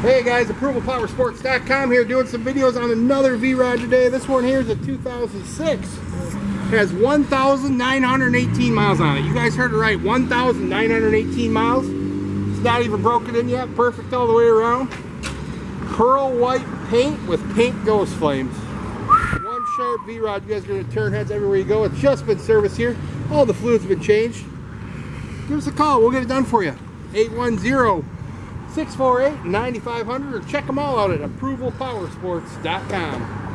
Hey guys, ApprovalPowerSports.com here, doing some videos on another V-Rod today. This one here is a 2006. It has 1,918 miles on it. You guys heard it right, 1,918 miles. It's not even broken in yet, perfect all the way around. Pearl white paint with pink ghost flames. One sharp V-Rod, you guys are going to turn heads everywhere you go. It's just been serviced here. All the fluids have been changed. Give us a call, we'll get it done for you. 810-648-9500 or check them all out at ApprovalPowerSports.com.